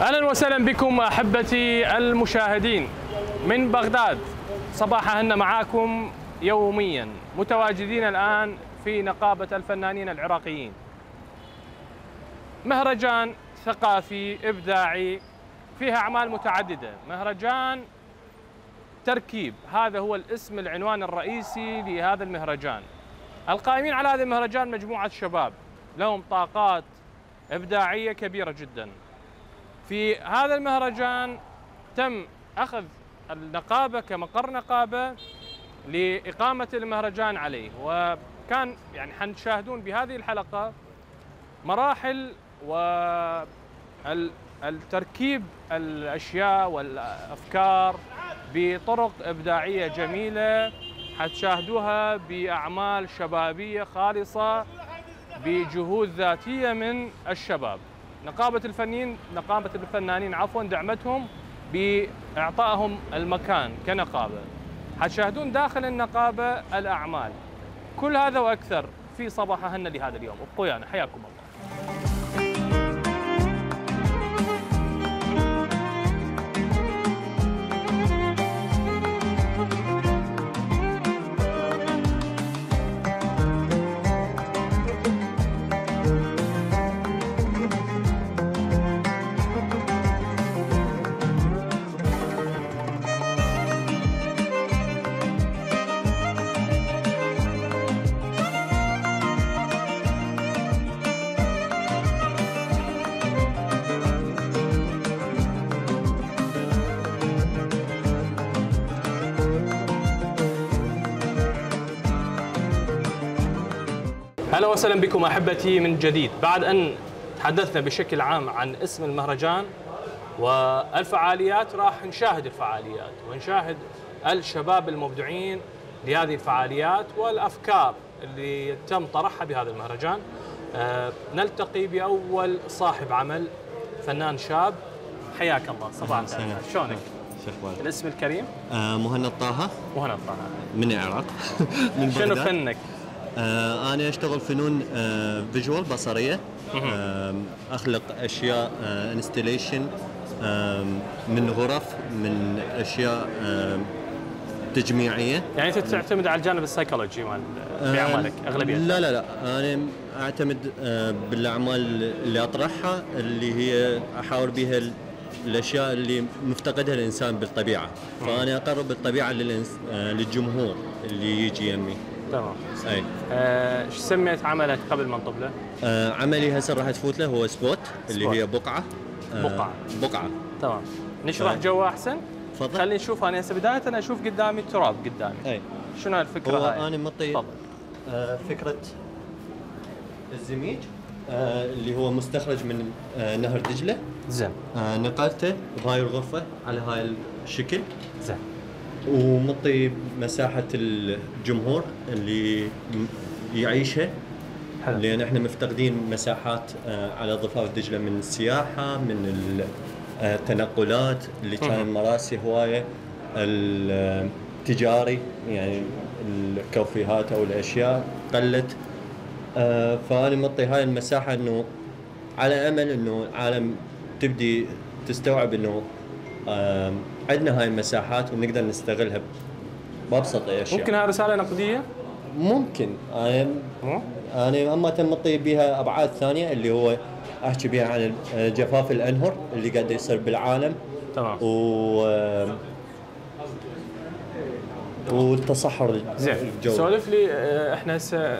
أهلا وسهلا بكم أحبتي المشاهدين من بغداد. صباح أهلنا معاكم يوميا، متواجدين الآن في نقابة الفنانين العراقيين، مهرجان ثقافي إبداعي فيها أعمال متعددة. مهرجان تركيب هذا هو الاسم، العنوان الرئيسي لهذا المهرجان. القائمين على هذا المهرجان مجموعة شباب لهم طاقات إبداعية كبيرة جدا. في هذا المهرجان تم أخذ النقابة كمقر نقابة لإقامة المهرجان عليه، وكان يعني حنشاهدون بهذه الحلقة مراحل والتركيب الأشياء والأفكار بطرق إبداعية جميلة حتشاهدوها بأعمال شبابية خالصة بجهود ذاتية من الشباب. نقابة الفنانين دعمتهم بإعطائهم المكان كنقابة. حتشاهدون داخل النقابة الأعمال، كل هذا وأكثر في صباح أهلنا لهذا اليوم. ابقوا يعني حياكم الله. أهلا وسهلا بكم أحبتي من جديد. بعد أن تحدثنا بشكل عام عن اسم المهرجان والفعاليات، راح نشاهد الفعاليات ونشاهد الشباب المبدعين لهذه الفعاليات والأفكار اللي تم طرحها بهذا المهرجان. نلتقي بأول صاحب عمل، فنان شاب. حياك الله، صباح الخير، شلونك؟ الاسم الكريم؟ مهند طه. مهند طه من العراق. من بغداد. شنو فنك؟ أنا أشتغل فنون فيجوال بصرية، أخلق أشياء انستليشن من غرف، من أشياء تجميعية. يعني تعتمد على الجانب السايكولوجي مال بأعمالك أغلبية؟ لا، أنا أعتمد بالأعمال اللي أطرحها، اللي هي أحاور بها الأشياء اللي مفتقدها الإنسان بالطبيعة، فأنا أقرب الطبيعة للجمهور اللي يجي يمي. تمام. اي ايش سميت عملك قبل ما نطبله؟ عملي هسه راح تفوت له هو سبوت، اللي هي بقعه. بقعه. تمام، نشرح جوا احسن. تفضل. خلينا نشوف. انا هسه بدايه انا اشوف قدامي التراب قدامي. اي شنو الفكره هاي؟ هو انا مطي فكره الزميج اللي هو مستخرج من نهر دجله. زين. نقلته بهاي الغرفه على هاي الشكل. زين. ومطي مساحة الجمهور اللي يعيشها. حلو. لأن احنا مفتقدين مساحات على ضفاف دجلة من السياحة، من التنقلات اللي كان المراسي هواية، التجاري يعني الكوفيهات أو الأشياء قلت، فأنا مطي هاي المساحة إنه على أمل إنه العالم تبدي تستوعب إنه عندنا هاي المساحات ونقدر نستغلها بأبسط أشياء. ممكن هاي رسالة نقدية؟ ممكن. أنا أما تمطي بها أبعاد ثانية، اللي هو أحكي بها عن جفاف الأنهر اللي قاعد يصير بالعالم. تمام. والتصحر. زين. سولف لي احنا هسه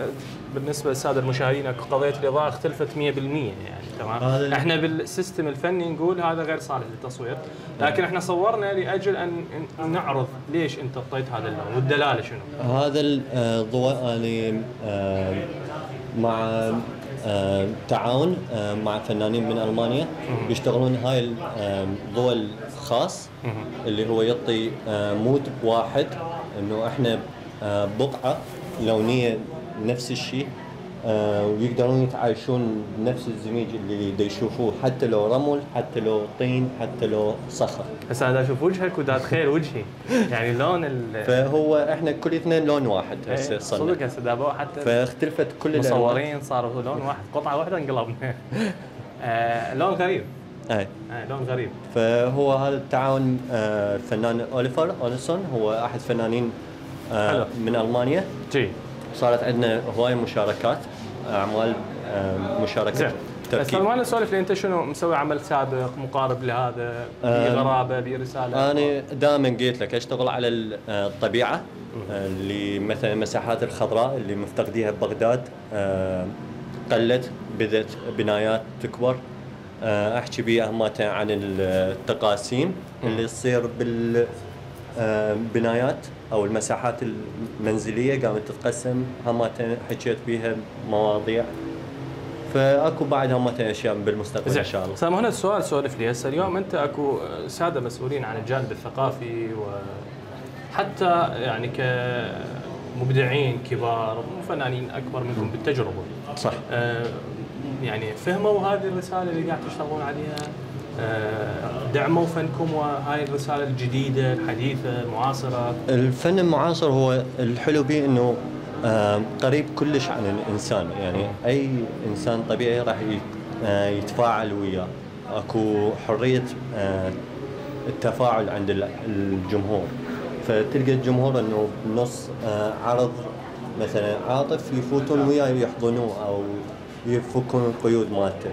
بالنسبه للساده المشاهدين، قضيه الاضاءه اختلفت 100% يعني. تمام. احنا بالسيستم الفني نقول هذا غير صالح للتصوير، لكن احنا صورنا لاجل ان نعرض ليش انت اعطيت هذا اللون والدلاله شنو؟ هذا الضوء انا مع تعاون مع فنانين من المانيا بيشتغلون هاي الضوء الخاص اللي هو يعطي مود واحد، انه احنا بقعه لونيه نفس الشيء، ويقدرون يتعايشون بنفس الزميج اللي يشوفوه، حتى لو رمل، حتى لو طين، حتى لو صخر. بس انا اشوف وجهك ودا تخيل وجهي يعني لون فهو احنا كل اثنين لون واحد هسه صرنا. صدق هسه دابا حتى فاختلفت كل المصورين صاروا لون واحد، قطعه واحده انقلبنا. لون غريب. اي لون غريب. فهو هذا التعاون الفنان أوليفر أولسون هو احد فنانين من المانيا. جي. صارت عندنا هواي مشاركات اعمال مشاركه تركيب. بس وانا اسولف انت شنو مسوي عمل سابق مقارب لهذا بغرابه برساله؟ انا دائما قلت لك اشتغل على الطبيعه اللي مثلا المساحات الخضراء اللي مفتقديها ببغداد قلت، بدات بنايات تكبر. احكي بيه همته عن التقاسيم اللي تصير بالبنايات او المساحات المنزليه قامت تتقسم، همته حكيت بيها مواضيع. فاكو بعد همته اشياء بالمستقبل ان شاء الله. سام هنا السؤال سولف لي هسه اليوم انت اكو ساده مسؤولين عن الجانب الثقافي وحتى يعني كمبدعين كبار وفنانين اكبر منكم بالتجربه. صح. يعني فهموا هذه الرساله اللي قاعد تشتغلون عليها؟ دعموا فنكم وهاي الرساله الجديده الحديثه المعاصره؟ الفن المعاصر هو الحلو به انه قريب كلش عن الانسان، يعني اي انسان طبيعي راح يتفاعل وياه، اكو حريه التفاعل عند الجمهور. فتلقى الجمهور انه بنص عرض مثلا عاطف يفوتون وياه يحضنوه او يفكون القيود مالته.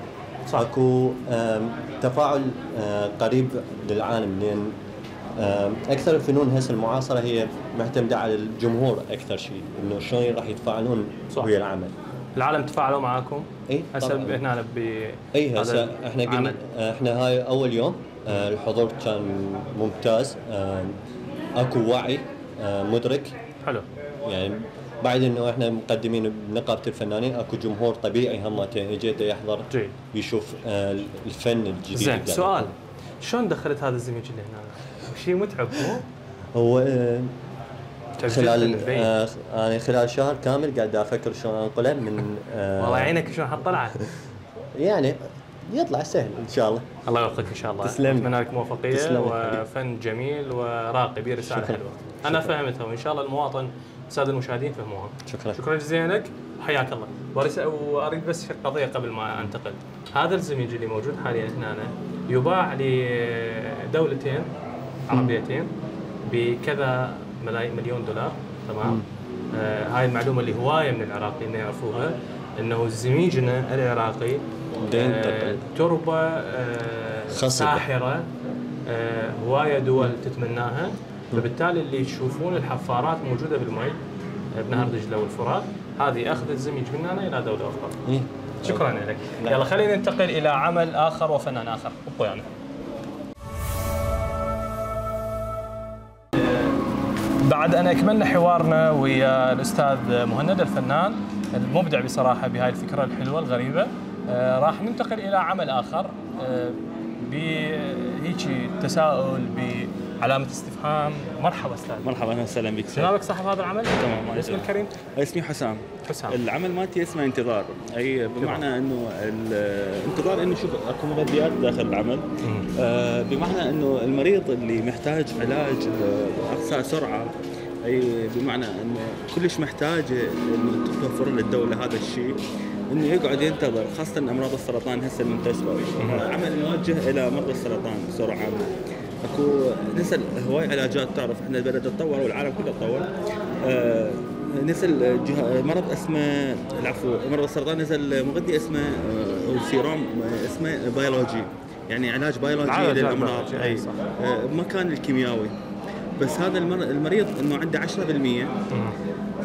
صح. اكو تفاعل قريب للعالم، لان اكثر الفنون هسه المعاصره هي معتمده على الجمهور اكثر شيء، انه شلون راح يتفاعلون ويا العمل. العالم تفاعلوا معاكم؟ اي هسه هنا اي هسه احنا قلنا احنا هاي اول يوم الحضور كان ممتاز، اكو وعي مدرك. حلو. يعني بعد انه احنا مقدمين بنقابه الفنانين اكو جمهور طبيعي همته اجيت يحضر يشوف الفن الجديد. زين. سؤال، شلون دخلت هذا الزميج اللي هنا؟ شيء متعب مو؟ هو خلال انا خلال شهر كامل قاعد افكر شلون انقله من والله يعينك. شلون حطلعه؟ يعني يطلع سهل ان شاء الله. الله يوفقك ان شاء الله. تسلم. اتمنى لك موفقيه. تسلم. وفن جميل وراقي برساله حلوه. انا فهمتها وان شاء الله المواطن الساده المشاهدين فهموها. شكرا. شكرا جزيلا لك وحياك الله. واريد بس قضيه قبل ما انتقل، هذا الزميج اللي موجود حاليا هنا يباع لدولتين عربيتين بكذا مليون دولار. تمام. هاي المعلومه اللي هوايه من العراقيين يعرفوها، انه زميجنا العراقي تربه ساحره، هوايه دول تتمناها. فبالتالي اللي تشوفون الحفارات موجوده بالمي بنهر دجله والفرات، هذه اخذت زميج من هنا الى دوله اخرى. شكرا لك. يلا خلينا ننتقل الى عمل اخر وفنان اخر. ابقوا يعني. بعد ان اكملنا حوارنا ويا الاستاذ مهند الفنان المبدع بصراحه بهاي الفكره الحلوه الغريبه، راح ننتقل الى عمل اخر بهيجي تساؤل علامة استفهام. مرحبا استاذ. مرحبا اهلا وسهلا بك. شبابك صاحب هذا العمل؟ تمام. اسمه الكريم؟ اسمي حسام. حسام. العمل مالتي اسمه انتظار، اي بمعنى انه الانتظار انه شوف اكو مغذيات داخل العمل، بمعنى انه المريض اللي محتاج علاج باقصى سرعه، اي بمعنى انه كلش محتاج انه توفر للدوله هذا الشيء، انه يقعد ينتظر، خاصه امراض السرطان هسه المنتشره. العمل موجه الى مرضى السرطان بسرعه. اكو نسأل هواي علاجات، تعرف احنا البلد تطور والعالم كله تطور. نسأل مرض اسمه العفو مرض السرطان، نزل مغذي اسمه سيروم اسمه بيولوجي، يعني علاج بيولوجي للامراض. اي صح. مكان الكيمياوي. بس هذا المريض انه عنده 10%،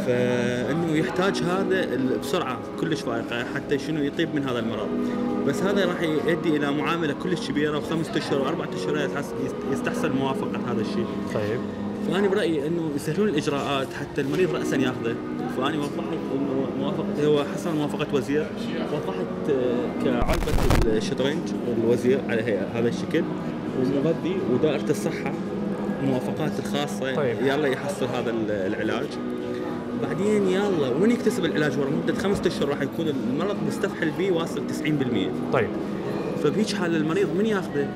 فانه يحتاج هذا بسرعه كلش فائقه حتى شنو يطيب من هذا المرض. بس هذا راح يؤدي الى معامله كلش كبيره، و5 اشهر و4 اشهر يستحصل موافقه هذا الشيء. طيب. فانا برايي انه يسهلون الاجراءات حتى المريض راسا ياخذه. فانا وضحت انه موافقه هو حصل موافقه وزير، وضحت كعلبه الشطرنج الوزير على هذا الشكل، والمغذي ودائره الصحه الموافقات الخاصه. طيب. يلا يحصل هذا العلاج، بعدين يلا وين يكتسب العلاج ورا مده 5 اشهر راح يكون المرض مستفحل به واصل 90%. طيب. فبهيج حال المريض من ياخذه؟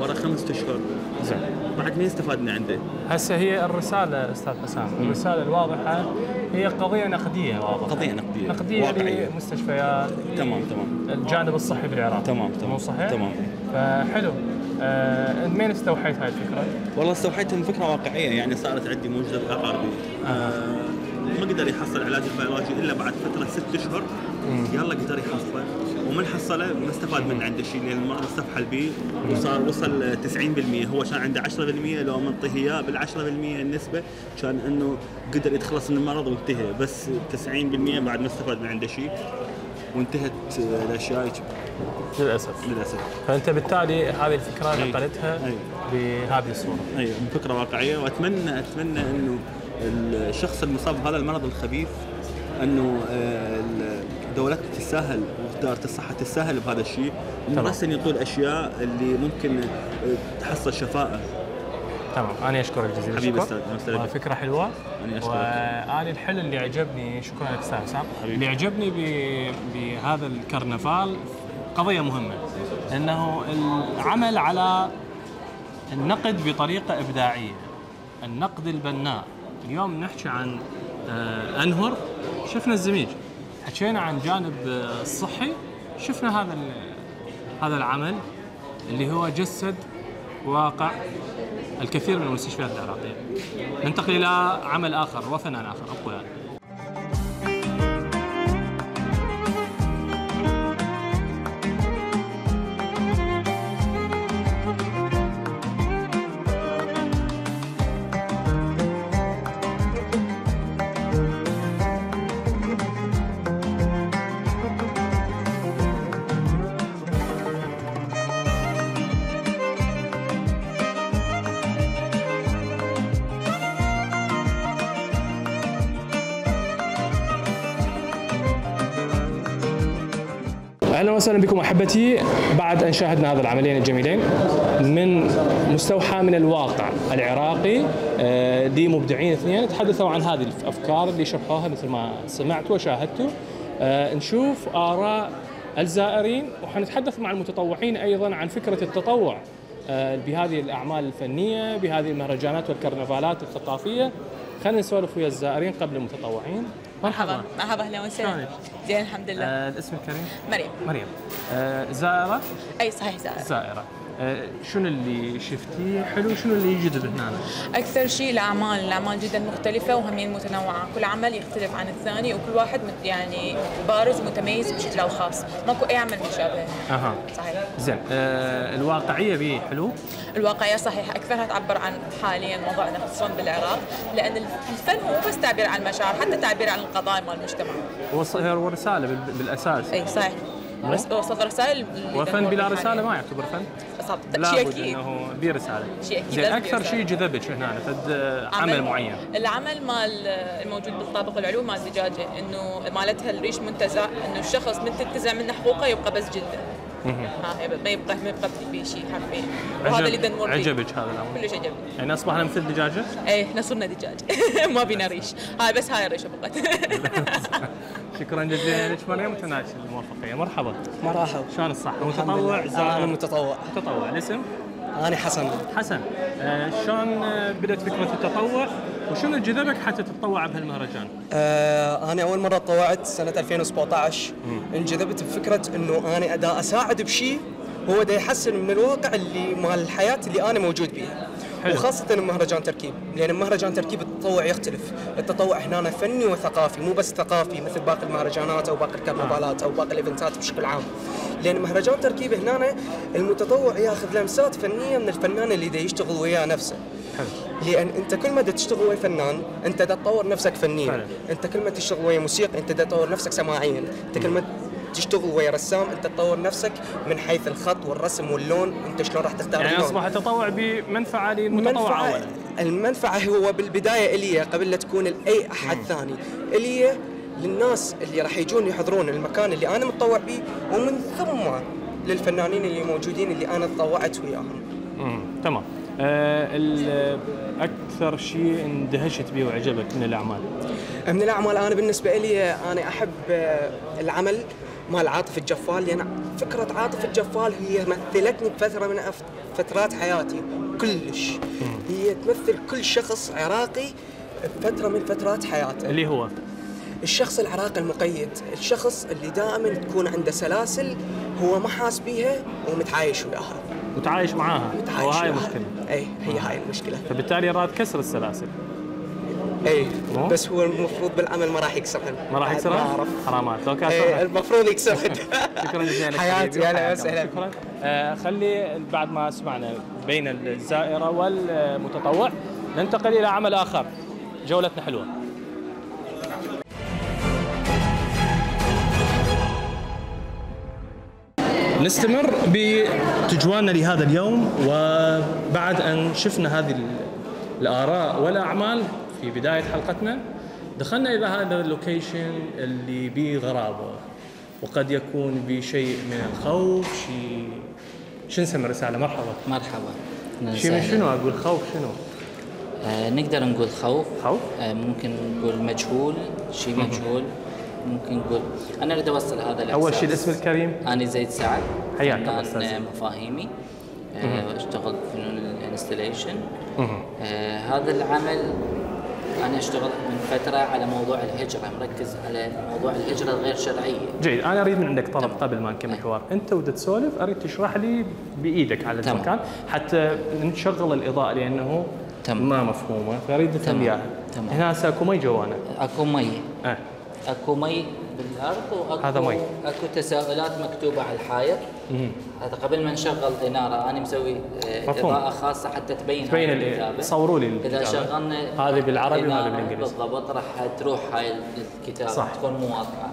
ورا 5 اشهر. زين. بعد مين استفدنا عنده؟ هسه هي الرساله استاذ حسام، الرساله الواضحه هي قضيه نقديه واضحه. قضيه نقديه. نقديه واقعيه. لمستشفيات. تمام تمام. الجانب الصحي بالعراق. تمام تمام. مو صحيح؟ تمام. فحلو. منين استوحيت هاي الفكره؟ والله استوحيت من فكره واقعيه، يعني صارت عندي موجوده باقاربي. ما قدر يحصل علاج البيولوجي الا بعد فتره 6 اشهر. يلا قدر يحصله، ومن حصله ما استفاد من عنده شيء، لان المرض استفحل به وصار وصل 90%، هو كان عنده 10%، لو منطيه اياه بال10% النسبه كان انه قدر يتخلص من المرض وانتهى، بس 90% بعد ما استفاد من عنده شيء وانتهت الاشياء للاسف. للاسف. فانت بالتالي هذه الفكره نقلتها بهذه الصوره. ايوه، فكره واقعيه، واتمنى انه الشخص المصاب بهذا المرض الخبيث انه دولتنا تتساهل واداره الصحه تتساهل بهذا الشيء، راسا يطول اشياء اللي ممكن تحصل شفاء. تمام، انا اشكرك جزيلا حبيبي استاذ، فكره حلوه. انا اشكرك. وانا الحل اللي عجبني، شكرا لك استاذ حسام، اللي عجبني بهذا الكرنفال قضيه مهمه، انه العمل على النقد بطريقه ابداعيه، النقد البناء. اليوم نحكي عن انهر، شفنا الزميج، حكينا عن جانب الصحي، شفنا هذا العمل اللي هو جسد واقع الكثير من المستشفيات العراقية. ننتقل إلى عمل آخر وفنان آخر أقوى يعني. اهلا وسهلا بكم احبتي. بعد ان شاهدنا هذا العملين الجميلين من مستوحى من الواقع العراقي لمبدعين اثنين تحدثوا عن هذه الافكار اللي شرحوها مثل ما سمعتوا وشاهدتوا، نشوف اراء الزائرين، وحنتحدث مع المتطوعين ايضا عن فكره التطوع بهذه الاعمال الفنيه، بهذه المهرجانات والكرنفالات الثقافيه. خلينا نسولف ويا الزائرين قبل المتطوعين. مرحبا. مرحبا، اهلا وسهلا. زين الحمد لله. الاسم الكريم؟ مريم. مريم. زائرة؟ اي صحيح زائرة. زائرة. شنو اللي شفتيه حلو؟ شنو اللي يجذب هنا؟ اكثر شيء الاعمال جدا مختلفة وهمين متنوعة، كل عمل يختلف عن الثاني وكل واحد يعني بارز متميز بشكله الخاص، ماكو اي عمل مشابه. اها. صحيح. زين، الواقعية به حلو؟ الواقعية صحيح اكثرها تعبر عن حاليا وضعنا خصوصا بالعراق، لان الفن هو بس تعبير عن المشاعر، حتى تعبير عن القضايا مال المجتمع. هو رسالة بالاساس. اي صحيح. وصدر رسائل وفن بلا رساله ما يعتبر فن. بالضبط، شيء اكيد انه برساله. شيء اكيد. زين، اكثر شيء جذبك هنا فد عمل معين؟ العمل مال الموجود بالطابق العلوي مال الزجاجه، انه مالتها الريش منتزع، انه الشخص من تنتزع منه حقوقه يبقى بس جلده. ما يبقى فيه شيء حرفيا، وهذا اللي دمر. عجبك هذا الامر؟ كلش عجبني. يعني اصبحنا مثل دجاجه؟ ايه، نصرنا دجاجه. ما بينا ريش، هاي بس هاي الريشه بقت. شكرا جزيلا لك مريم، وتناشد الموافقيه. مرحبا. مرحبا. شلون الصحه؟ متطوع زائر؟ متطوع. متطوع. الاسم؟ انا حسن. حسن. شلون بدات فكره التطوع؟ وشنو جذبك حتى تتطوع بهالمهرجان؟ انا اول مره تطوعت سنه 2017. انجذبت بفكره انه انا ادا اساعد بشيء هو دا يحسن من الواقع اللي مال الحياه اللي انا موجود بيها. حلو. وخاصة مهرجان تركيب، لأن مهرجان تركيب التطوع يختلف، التطوع هنا فني وثقافي، مو بس ثقافي مثل باقي المهرجانات أو باقي الكرنفالات أو باقي الإيفنتات بشكل عام، لأن مهرجان تركيب هنا المتطوع ياخذ لمسات فنية من الفنان اللي دا يشتغل وياه نفسه. حلو. لأن أنت كل ما دا تشتغل ويا فنان أنت دا تطور نفسك فنيا. حلو. أنت كل ما تشتغل ويا موسيقى أنت دا تطور نفسك سماعيا، أنت كل ما تشتغل ويا رسام انت تطور نفسك من حيث الخط والرسم واللون، انت شلون راح تختار اللون. يعني اصبح التطوع بمنفعه للمتطوع اولا. المنفعه هو بالبدايه الي قبل لا تكون لاي احد ثاني، الي للناس اللي راح يجون يحضرون المكان اللي انا متطوع به، ومن ثم للفنانين اللي موجودين اللي انا تطوعت وياهم. تمام. اكثر شيء اندهشت به وعجبك من الاعمال؟ من الاعمال انا بالنسبه لي انا احب العمل مال عاطف الجفال، لان فكرة عاطف الجفال هي مثلتني بفترة من فترات حياتي كلش. هي تمثل كل شخص عراقي بفترة من فترات حياته، اللي هو الشخص العراقي المقيد، الشخص اللي دائما تكون عنده سلاسل هو ما حاس بيها ومتعايش وياها، متعايش معاها، وهاي المشكلة. اي هي هاي المشكلة، فبالتالي راد كسر السلاسل. اي بس هو المفروض بالعمل ما راح يكسرهن، ما راح يكسرهن، حرامات لو كان المفروض يكسرهن. شكرا جزيلا حياتي، اهلا وسهلا. شكرا. خلي بعد ما سمعنا بين الزائرة والمتطوع ننتقل إلى عمل آخر. جولتنا حلوة. نستمر بتجوالنا لهذا اليوم، وبعد أن شفنا هذه الآراء والأعمال في بداية حلقتنا دخلنا إلى هذا اللوكيشن اللي بيه غرابة، وقد يكون بشيء من الخوف، شيء شو نسمي الرسالة؟ مرحبا. مرحبا. شيء من شنو أقول خوف شنو؟ نقدر نقول خوف، ممكن نقول مجهول، شيء مجهول، ممكن نقول. أنا أريد أوصل هذا الإحساس. أول شيء الاسم الكريم؟ أنا زيد سعد، حياك الله أستاذ زيد. مفاهيمي، أشتغل فنون الانستليشن. هذا العمل أنا اشتغلت من فترة على موضوع الهجرة، مركز على موضوع الهجرة الغير شرعية. جيد، أنا أريد من عندك طلب قبل ما نكمل الحوار، أنت ودا تسولف أريد تشرح لي بإيدك على المكان حتى نشغل الإضاءة لأنه ما مفهومة، فأريد أفهم وياها. هنا ساكو مي جوانا. أكو مي. أكو مي بالأرض وأكو هذا مي. أكو تساؤلات مكتوبة على الحائط. هذا قبل ما نشغل إنارة أنا مسوي إضاءة خاصة حتى تبين الكتابة. صوروا لي الكتابة. إذا شغلنا هذه بالعربي وهذه بالإنجليزي. بالضبط راح تروح هاي الكتابة. صح. تكون مو واضحة.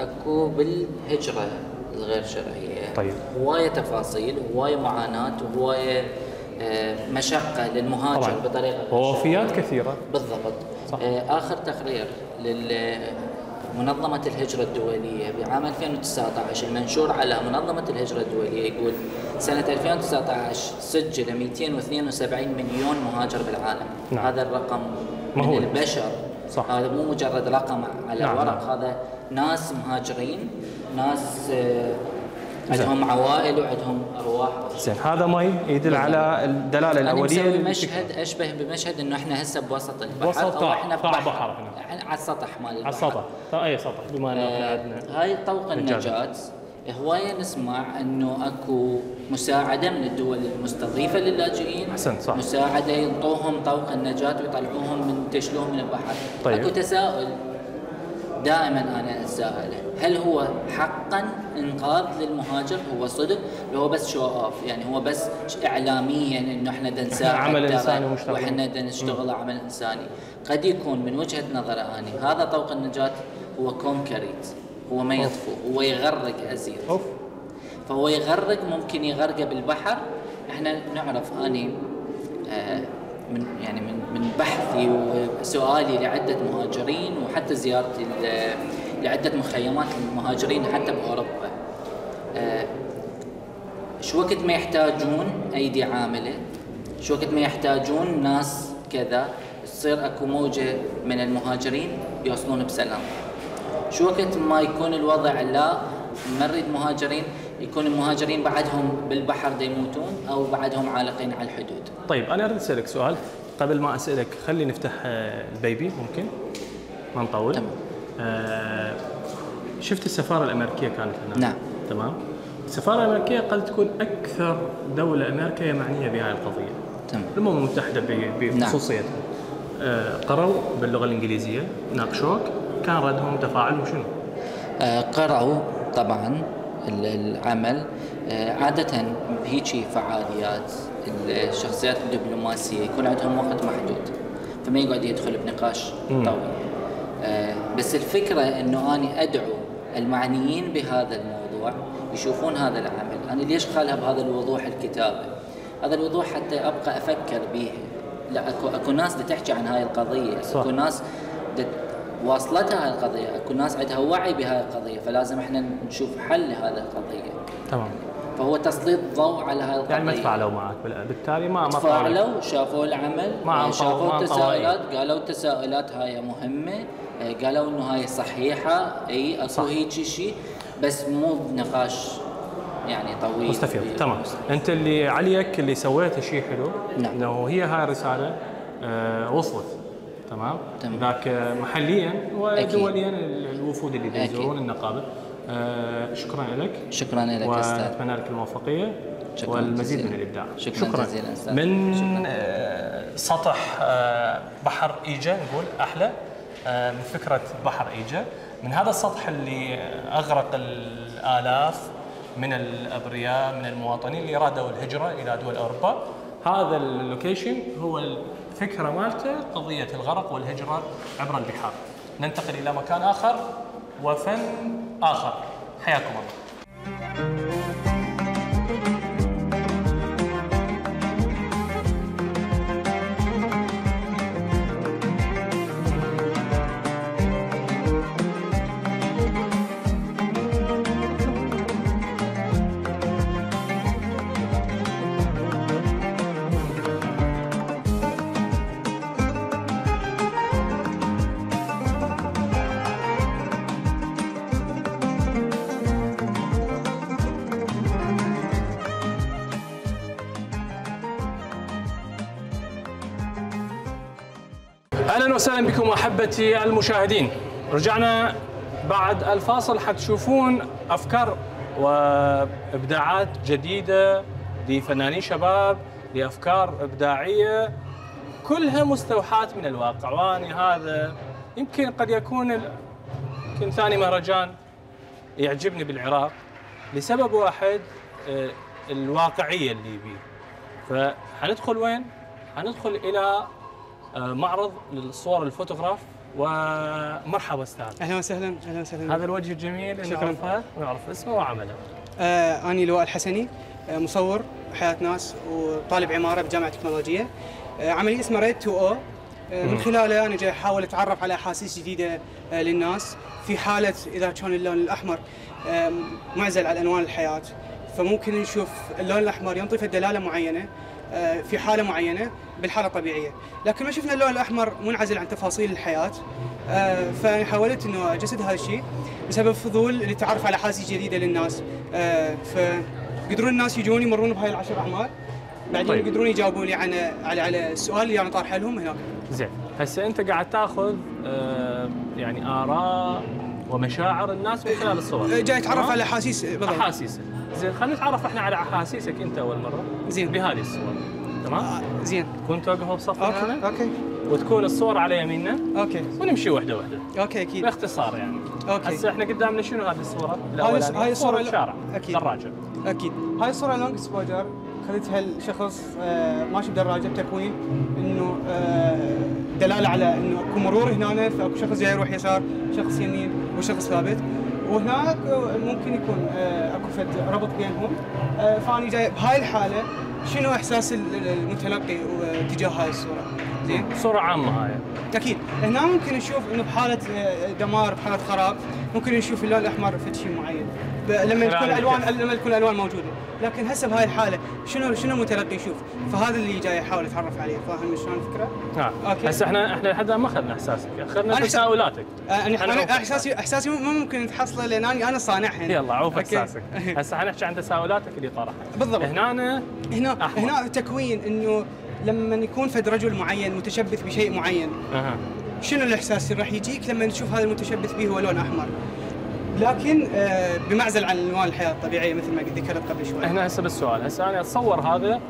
أكو بالهجرة الغير شرعية. طيب. هواية تفاصيل، هواية معاناة، هواية مشقة للمهاجر بطريقة ووفيات كثيرة. بالضبط. صح. آخر تقرير لمنظمة الهجرة الدولية بعام 2019 المنشور على منظمة الهجرة الدولية يقول سنة 2019 سجل 272 مليون مهاجر بالعالم. نعم. هذا الرقم مهول. من البشر. صح. هذا مو مجرد رقم على ورق. هذا ناس مهاجرين، ناس عندهم عوائل وعندهم ارواح. زين هذا ما يدل على الدلاله الاوليه. أنا مسوي مشهد اشبه بمشهد انه احنا هسه بوسط البحر، وسط احنا بحر، احنا على السطح مال البحر. على السطح. اي سطح بما ان احنا عندنا هاي طوق النجاة. هوايه نسمع انه اكو مساعده من الدول المستضيفه للاجئين. احسنت. صح. مساعده ينطوهم طوق النجاة ويطلعوهم من تشلوهم من البحر. طيب. اكو تساؤل دائما انا اتساءله، هل هو حقا انقاذ للمهاجر؟ هو صدق لو هو بس شو اوف، يعني هو بس اعلاميا انه احنا دنساعد عمل انساني ومشتغل واحنا دنشتغل عمل انساني. قد يكون من وجهه نظري اني هذا طوق النجاة هو كونكريت، هو ما يطفو، هو يغرق ازير. فهو يغرق، ممكن يغرقه بالبحر. احنا نعرف اني من بحثي وسؤالي لعدة مهاجرين وحتى زيارتي لعدة مخيمات للمهاجرين حتى بأوروبا، شو وقت ما يحتاجون أيدي عاملة، شو وقت ما يحتاجون ناس كذا، تصير أكو موجة من المهاجرين يوصلون بسلام. شو وقت ما يكون الوضع لا مريد مهاجرين، يكون المهاجرين بعدهم بالبحر يموتون او بعدهم عالقين على الحدود. طيب انا اريد اسالك سؤال قبل ما اسالك، خلي نفتح البيبي ممكن ما نطول. تمام. شفت السفاره الامريكيه كانت هنا. نعم. تمام. السفاره الامريكيه قد تكون اكثر دوله امريكيه معنيه بهاي القضيه. تمام. الامم المتحده بخصوصيتها. نعم. قروا باللغه الانجليزيه، ناقشوك، كان ردهم تفاعلهم شنو؟ قرأوا طبعا العمل. عادة بهيجي فعاليات الشخصيات الدبلوماسية يكون عندهم وقت محدود فما يقعد يدخل بنقاش طويل. بس الفكرة انه اني ادعو المعنيين بهذا الموضوع يشوفون هذا العمل. انا ليش خالها بهذا الوضوح الكتابة؟ هذا الوضوح حتى ابقى افكر بيها. لا اكو ناس بتحكي عن هاي القضية. صح. اكو ناس واصلتها هاي القضية، اكو ناس عندها وعي بهاي القضية، فلازم احنا نشوف حل لهذه القضية. تمام. فهو تسليط ضوء على هاي القضية. يعني ما تفاعلوا معك بالتالي ما تفاعلوا، شافوا العمل، شافوا التساؤلات، قالوا التساؤلات هاي مهمة، قالوا انه هاي صحيحة، اي اكو هيجي شيء، بس مو بنقاش يعني طويل مستفيض. تمام، انت اللي عليك اللي سويته شيء حلو. نعم. انه هي هاي الرساله وصلت. تمام. ذاك محليا ودوليا الوفود اللي يزورون النقابه. شكرا لك. شكرا لك استاذ، واتمنى لك الموفقيه والمزيد من الابداع. شكرا جزيلا استاذ. من سطح بحر ايجا نقول احلى، من فكره بحر ايجا، من هذا السطح اللي اغرق الالاف من الابرياء من المواطنين اللي ارادوا الهجره الى دول اوروبا. هذا اللوكيشن هو الفكره مالته، قضيه الغرق والهجره عبر البحار. ننتقل الى مكان اخر وفن اخر، حياكم الله. اهلا وسهلا بكم احبتي المشاهدين. رجعنا بعد الفاصل، حتشوفون افكار وابداعات جديده لفنانين شباب، لافكار ابداعيه كلها مستوحاه من الواقع. وانا هذا يمكن قد يكون يمكن ثاني مهرجان يعجبني بالعراق لسبب واحد، الواقعيه اللي بيه. فحندخل وين؟ حندخل الى معرض للصور الفوتوغراف. ومرحبا استاذ. اهلا وسهلا. اهلا وسهلا. هذا الوجه الجميل اللي نعرفه ونعرف اسمه وعمله. اني لؤي الحسني، مصور حياه ناس وطالب عماره بجامعه تكنولوجيه. عملي اسمه ريد 2 او، من خلاله انا جاي احاول اتعرف على احاسيس جديده للناس، في حاله اذا كان اللون الاحمر معزل عن الوان الحياه، فممكن نشوف اللون الاحمر ينطي دلاله معينه في حاله معينه بالحاله الطبيعيه، لكن ما شفنا اللون الاحمر منعزل عن تفاصيل الحياه، فحاولت انه اجسد هذا الشيء بسبب فضول للتعرف على حاسيس جديده للناس، فقدروا الناس يجون يمرون بهاي العشر اعمال، بعدين طيب. يقدرون يجاوبون لي على السؤال اللي انا طارحه لهم هناك. زين، هسه انت قاعد تاخذ يعني اراء ومشاعر الناس من خلال الصور. جاي اتعرف على احاسيس بالضبط. احاسيسك. زين، خلينا نتعرف احنا على احاسيسك انت اول مره. زين. بهذه الصور. تمام؟ زين. تكون توقفوا بصفنا. اوكي. وتكون الصور على يميننا. اوكي. ونمشي وحده وحده. اوكي اكيد. باختصار يعني. اوكي. هسه احنا قدامنا شنو هذه الصوره؟ هاي الصوره الشارع. اكيد. دراجه. اكيد. هاي الصوره لونج اكسبوجر، خذتها الشخص ماشي بدراجه بتكوين انه دلاله على انه اكو مرور هنا، فاكو شخص جاي يروح يسار، شخص يمين وشخص ثابت، وهناك ممكن يكون اكو فد ربط بينهم. فاني جاي بهاي الحاله شنو احساس المتلقي تجاه هاي الصوره؟ زين؟ صوره عامه هاي. اكيد، هنا ممكن نشوف انه بحاله دمار، بحاله خراب، ممكن نشوف اللون الاحمر في شيء معين لما تكون الالوان موجوده، لكن هسه بهاي الحاله شنو المتلقي يشوف؟ فهذا اللي جاي احاول اتعرف عليه، فاهم شلون الفكره؟ اوكي. هسه احنا لحد الان ما اخذنا احساسك، اخذنا تساؤلاتك. انا احساسي مو ممكن تحصله لان انا صانعها. يلا عوف احساسك. هسه حنحكي عن تساؤلاتك اللي طرحها. بالضبط. هنا التكوين انه لما يكون فد رجل معين متشبث بشيء معين. اها. شنو الاحساس اللي راح يجيك لما تشوف هذا المتشبث به هو لون احمر؟ لكن بمعزل عن الوان الحياه الطبيعيه مثل ما ذكرت قبل شوي. هنا هسه بالسؤال، هسه انا اتصور هذا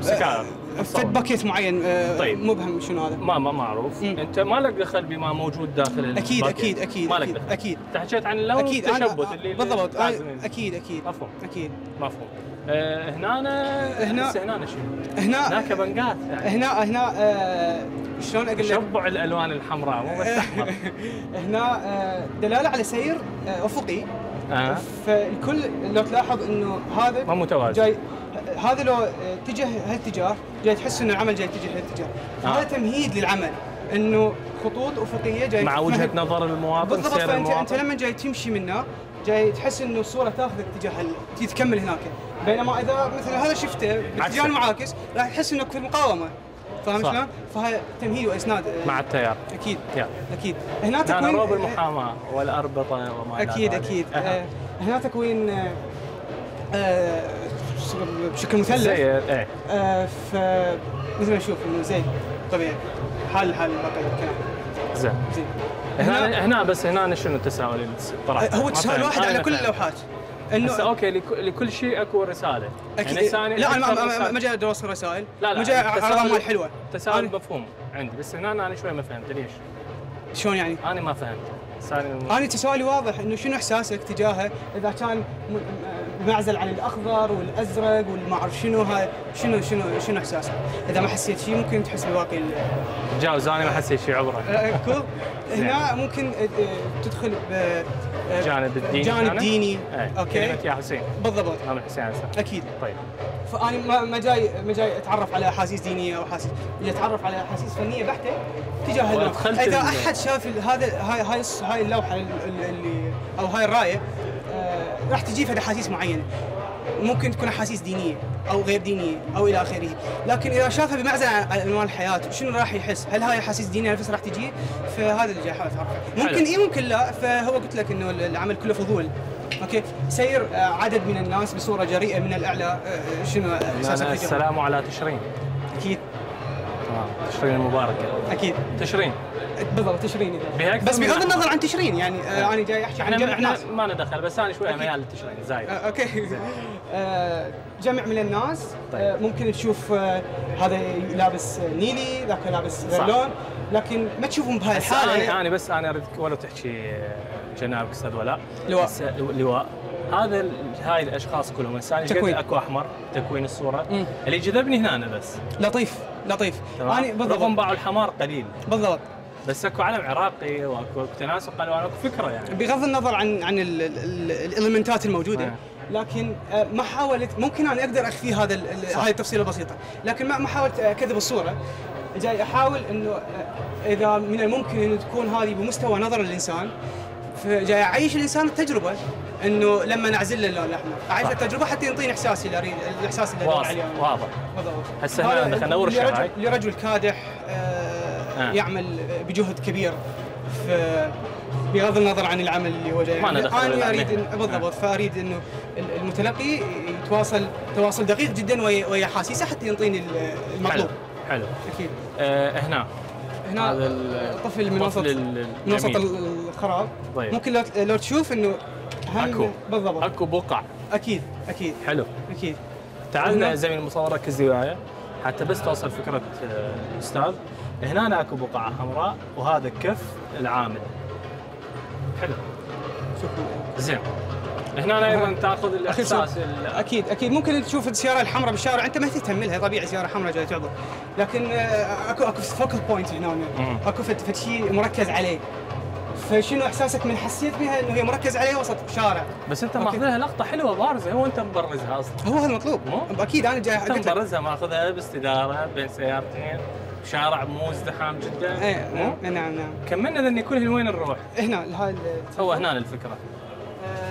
سكر فد باكيت معين. طيب. مبهم شنو هذا؟ ما معروف. انت ما لك دخل بما موجود داخل الباكيت. اكيد اكيد اكيد. ما لك دخل. اكيد. انت حكيت عن اللون التشبث اللي بالضبط. اكيد اكيد. مفهوم. اكيد مفهوم. هنا شنو؟ هنا كبنقات يعني. هنا شلون اقول لك؟ تشبع الالوان الحمراء مو بس احمر. هنا دلاله على سير افقي. فالكل لو تلاحظ انه هذا ما متوازن، جاي هذا لو اتجه هالاتجاه جاي تحس انه العمل جاي يتجه هالاتجاه، فهذا تمهيد للعمل انه خطوط افقيه جاي مع وجهه نظر المواطن. بالضبط. فانت لما جاي تمشي منه جاي تحس انه الصوره تاخذ اتجاه تكمل هناك، بينما اذا مثلا هذا شفته باتجاه المعاكس راح تحس انه في مقاومه، فاهم؟ فهذا تمهيد واسناد مع التيار. اكيد يعني. اكيد هنا تكوين روب المحاماه والاربطه وما اكيد لا اكيد هنا تكوين بشكل مثلث زي فمثل ما نشوف انه زين طبيعي حال باقي الكلام زين هنا بس هنا شنو التساؤل اللي طرحته؟ هو تساؤل واحد على كل اللوحات انه اوكي لكل شيء اكو رساله اكيد يعني لا انا ما جاي ادرس رسائل ما جاي اعرض مال حلوه تساؤل مفهوم عندي بس هنا انا شوي ما فهمت ليش شلون يعني؟ انا ما فهمت انا تساؤلي واضح انه شنو احساسك تجاهه اذا كان معزل عن الاخضر والازرق والما اعرف شنو هاي شنو احساسك؟ اذا ما حسيت شيء ممكن تحس بواقي تجاوز انا ما حسيت شيء عبره كل هنا ممكن تدخل بجانب الديني اوكي كلمة يا حسين بالضبط انا حسين اكيد طيب فانا ما جاي اتعرف على احاسيس دينيه او احاسيس اللي اتعرف على احاسيس فنيه بحته تجاه اللوحه اذا احد شاف هذا هاي اللوحه اللي او هاي الرايه راح تجي فد احاسيس معينه ممكن تكون احاسيس دينيه او غير دينيه او الى اخره، لكن اذا شافها بمعزل عن عنوان الحياه شنو راح يحس؟ هل هاي احاسيس دينيه نفسها راح تجي؟ فهذا اللي جاي احاول اتعرف ممكن اي ممكن لا فهو قلت لك انه العمل كله فضول اوكي سير عدد من الناس بصوره جريئه من الاعلى شنو اساسا السلام على تشرين اكيد تشرين المباركه اكيد تشرين بالضبط تشرين بس بغض النظر عن تشرين يعني انا جاي احكي عن جمع الناس ما ندخل بس انا شويه ميال لتشرين زايد اوكي جمع من الناس طيب. ممكن تشوف هذا لابس نيلي ذاك لابس لون لكن ما تشوفهم بهاي الحاله انا بس انا اريد ولا تحكي جنابك استاذ ولاء لواء هذا هاي الاشخاص كلهم انسان قد اكو احمر تكوين الصوره اللي جذبني هنا أنا بس لطيف انا بالضبط رغم باعوا الحمار قليل بالضبط بس اكو علم عراقي واكو تناسق واكو فكره يعني بغض النظر عن الالمنتات الموجوده لكن ما حاولت ممكن انا اقدر اخفي هذا هاي التفصيله البسيطه لكن ما حاولت اكذب الصوره جاي احاول انه اذا من الممكن انه تكون هذه بمستوى نظر الانسان فجاي اعيش الانسان التجربه انه لما نعزل له اللون الاحمر اعيش التجربه حتى ينطيني احساسي اللي اريد الاحساس اللي ادور عليه واضح هسه هنا دخلنا نور الشارع لرجل كادح يعمل بجهد كبير بغض النظر عن العمل اللي هو جاي انا اريد بالضبط فاريد انه المتلقي يتواصل تواصل دقيق جدا ويا حاسيسه حتى ينطيني المطلوب حلو اكيد هنا الطفل من وسط الخراب طيب. ممكن لو تشوف انه اكو بالضبط اكو بقع اكيد حلو اكيد تعالنا زميل المصور ركز وياي حتى بس توصل فكره الاستاذ هنا اكو بقعه حمراء وهذا كف العامل حلو شوفوا زين هنا ايضا تاخذ الاحساس اكيد ممكن تشوف السياره الحمراء بالشارع انت ما تهتم لها طبيعي سياره حمراء جايه تعبر لكن اكو فوكل بوينت هنا اكو شيء مركز عليه فشنو احساسك من حسيت بها انه هي مركز عليه وسط شارع بس انت ماخذها لقطه حلوه بارزه هو انت مبرزها اصلا هو هذا المطلوب اكيد انا جاي انت مبرزها ماخذها باستداره بين سيارتين شارع مو ازدحام جدا ايه نعم كملنا لان كل وين نروح؟ هنا هو هنا الفكره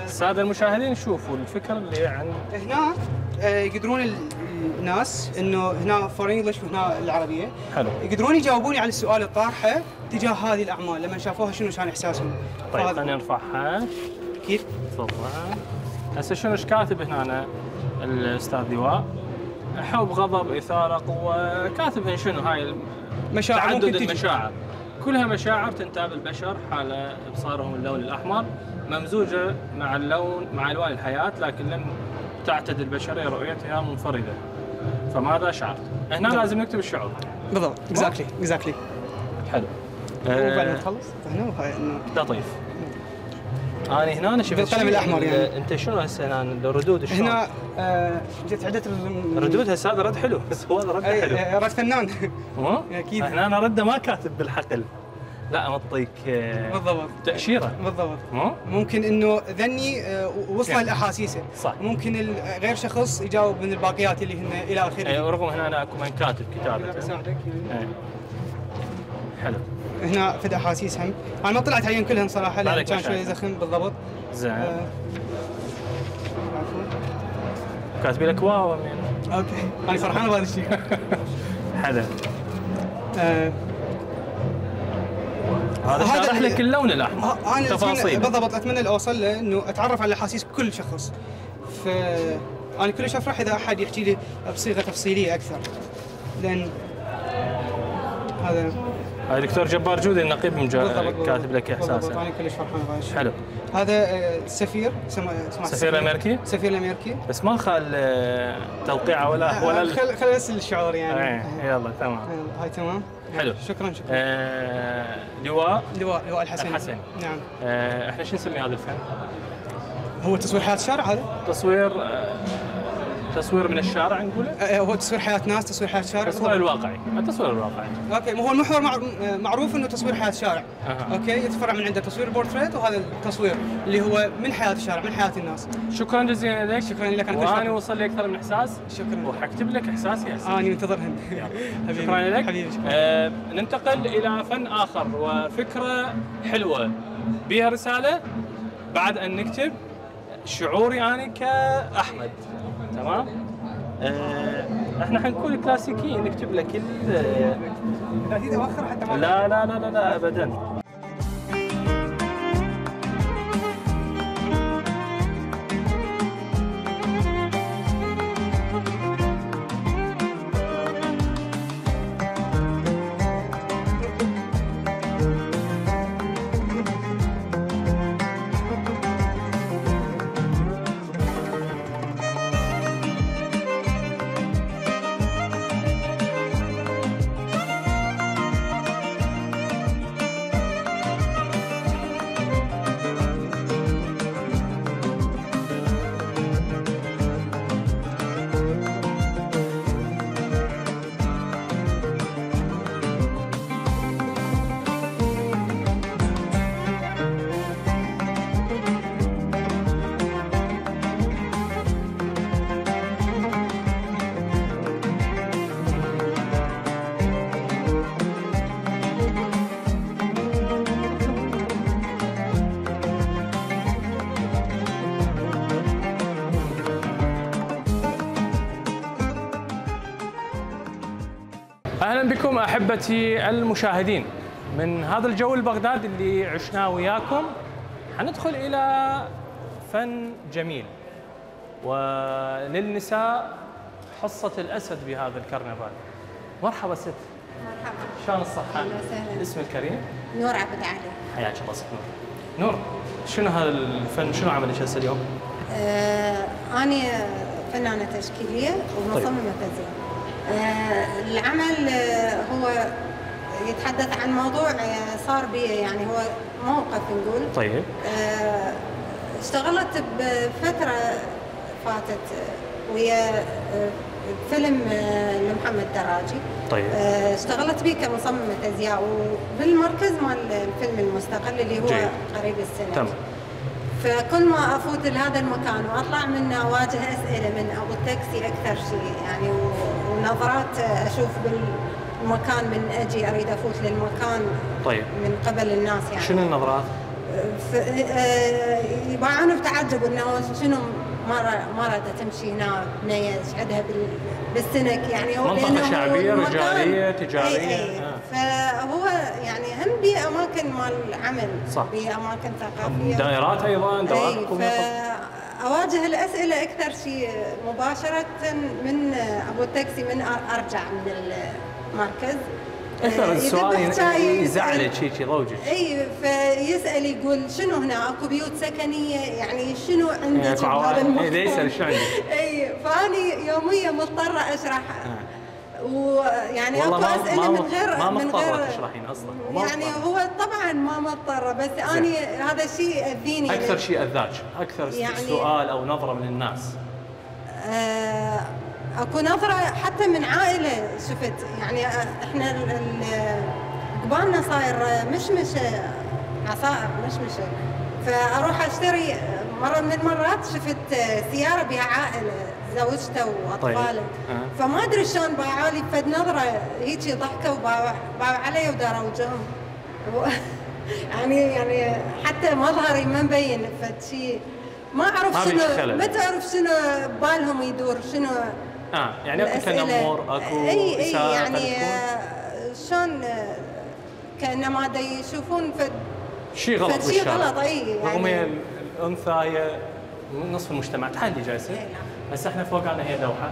الساده المشاهدين شوفوا الفكره اللي عن هنا يقدرون الناس انه هنا فور انجلش وهنا العربيه حلو يقدرون يجاوبوني على السؤال الطارحه تجاه هذه الاعمال لما شافوها شنو كان احساسهم طيب خليني ارفعها كيف؟ تفضل هسه شنو ايش كاتب هنا الاستاذ لواء؟ حب غضب اثاره قوه كاتب شنو هاي المشاعر تعدد المشاعر كلها مشاعر تنتاب البشر حال ابصارهم اللون الاحمر ممزوجه مع اللون مع الوان الحياه لكن لم تعتد البشريه رؤيتها منفرده فماذا شعرت؟ هنا لازم نكتب الشعور بالضبط اكزاكتلي حلو وبعد ما تخلص هنا وهاي لطيف انا هنا شفت بالقلم الاحمر يعني انت شنو هسه هنا الردود شلون؟ هنا جت عده ردود هسه هذا رد حلو بس هو هذا رد حلو رد فنان اكيد هنا انا رده ما كاتب بالحقل لا مطيك بالضبط تاشيره بالضبط ممكن انه ذني وصل لاحاسيسه صح ممكن غير شخص يجاوب من الباقيات اللي هن الى اخره اي رغم هنا انا اكو من كاتب كتابه اساعدك يعني حلو هنا فد احاسيس هم انا ما طلعت عليهم كلهم صراحه لان كان شوي زخم بالضبط زين عفوا كاتبين لك واو اوكي انا فرحان بهذا الشيء حلو هذا شارح لك اللون الاحمر تفاصيل بالضبط. اتمنى اللي اوصل له انه اتعرف على احاسيس كل شخص، فانا كلش افرح اذا احد يحكي لي بصيغه تفصيليه اكثر، لان هذا دكتور جبار جودي النقيب كاتب لك احساسه. انا كلش فرحان غاش. حلو. هذا السفير سفير امريكي؟ سفير امريكي بس ما خال توقيعه ولا خل بس الشعور يعني. ايه يلا تمام. هاي تمام. حلو. شكرا. لواء الحسني. نعم. احنا شو نسمي هذا الفن؟ هو تصوير حياة شارع هذا؟ تصوير من الشارع نقوله؟ هو تصوير حياة ناس، تصوير حياة شارع، تصوير الواقعي. التصوير الواقعي اوكي، ما هو المحور معروف انه تصوير حياة شارع. اوكي، يتفرع من عنده تصوير البورتريت، وهذا التصوير اللي هو من حياة الشارع، من حياة الناس. شكرا جزيلا لك. شكرا لك، انا وصل لي اكثر من احساس. شكرا، وحكتب لك احساسي انا منتظرهم. شكرا لك حبيبي. شكرا. ننتقل الى فن اخر وفكره حلوه بها رساله. بعد ان نكتب شعوري انا كاحمد، تمام؟ احنا حنكون كلاسيكيين، نكتب لك كل لا لا لا لا ابدا. أهلا بكم أحبتي المشاهدين. من هذا الجو البغداد اللي عشناه وياكم حندخل إلى فن جميل، وللنساء حصة الأسد بهذا الكرنفال. مرحبا ست. مرحبا، شلون الصحة؟ أهلا وسهلا. اسمك كريم؟ نور عبد العلي. حياك الله ست نور. شنو هذا الفن، شنو عملك هسه اليوم؟ أنا فنانة تشكيلية ومصممة تزيين. العمل هو يتحدث عن موضوع صار بي، يعني هو موقف نقول. طيب. اشتغلت بفترة فاتت ويا فيلم لمحمد دراجي. طيب. اشتغلت به كمصممة أزياء، وبالمركز مال الفيلم المستقل اللي هو جيد. قريب السنة. تمام. فكل ما افوت لهذا المكان واطلع منه اواجه اسئله من ابو التاكسي اكثر شيء يعني، ونظرات اشوف بالمكان من اجي اريد افوت للمكان. طيب. من قبل الناس يعني. شنو النظرات؟ يباعون بتعجب انه شنو ما راده تمشي هنا بنيه اشعدها بالسنك يعني، هو منطقه شعبيه رجاليه تجاريه. أي. فهو يعني هم باماكن مال عمل، صح، باماكن ثقافيه، دائرات ايضا، دوائر. فاواجه الاسئله اكثر شيء مباشره من ابو التاكسي من ارجع من المركز. اكثر السؤال يزعلك شيء ضوجك. اي، فيسال يقول شنو هنا اكو بيوت سكنيه يعني شنو عندك بهذا المكان؟ اي يسال شو عندك؟ اي، فاني يوميا مضطره اشرح. ويعني اكو اسئله من غير تشرحين اصلا يعني. هو طبعا ما مضطره، بس اني هذا الشيء ياذيني اكثر شيء. اذاك اكثر يعني سؤال او نظره من الناس؟ اكو نظره حتى من عائله شفت يعني. احنا قبالنا صاير مشمشه، عصائر مشمشه، فاروح اشتري مره من المرات شفت سياره بها عائله زوجته واطفاله. طيب. فما ادري شلون باعوا لي فد نظره هيجي ضحكه وباعوا علي ودار وجههم يعني حتى مظهري ما مبين فد شيء. ما اعرف شنو، ما تعرف شنو بالهم يدور شنو. يعني اكو تنمر، اكو اي يعني شلون كأنه ما يشوفون شيء غلط بالشارع، يعني رغم هي الانثى هي نصف المجتمع تحدي جالسه. نعم. بس احنا فوقنا هي لوحه.